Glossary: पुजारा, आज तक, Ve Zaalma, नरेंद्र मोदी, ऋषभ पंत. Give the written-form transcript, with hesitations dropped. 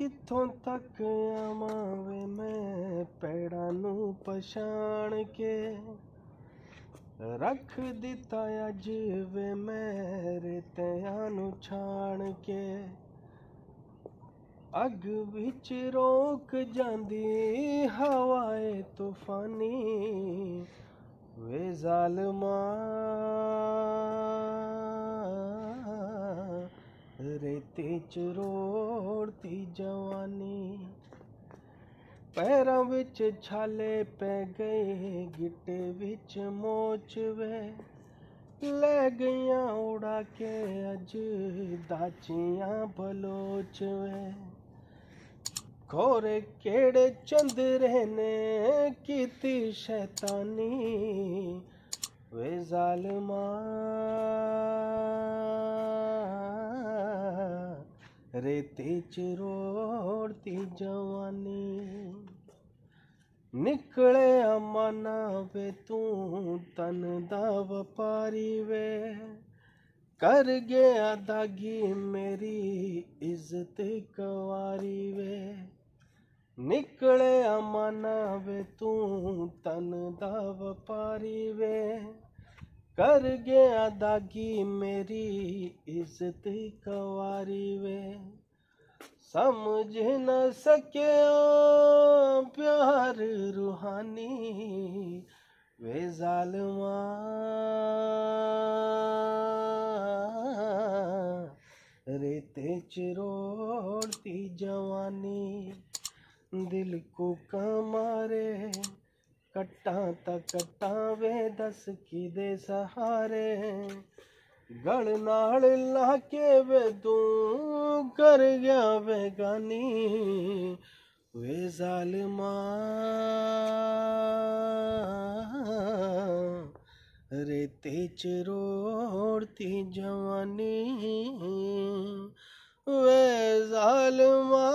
कित्थों तक आवां मैं पैड़ा नू पछाण के रख दिता अज वे मैं रेतियां नू छाण के। अग विच रोक जांदी हवाए तूफानी वे ज़ालमा रेते च रोड़ती जवानी। पैरों विच छाले पै गए गिट्टे विच मोच वे ले गईयां उड़ा के अज दाचियां बलोच वे। खोरे केड़े चंदरे ने कीती शैतानी वे ज़ालमा रेते च रोड़ती जवानी। निकले अमाना वे तू तन दा व्यापारी वे कर गया दागी मेरी इज्जत कवारी वे। निकले अमाना वे तू तन दा व्यापारी वे कर गया दागी मेरी इज्जत कवारी वे। समझ न सके प्यार रूहानी वे ज़ालमा रेते च रोड़ती जवानी। दिल को कमारे कट्टां ता कट्टां वे दस की दे सहारे गल नाल लाके वे तू कर गया वे गानी वे ज़ालमा रेते च रोड़ती जवानी वे ज़ालमा।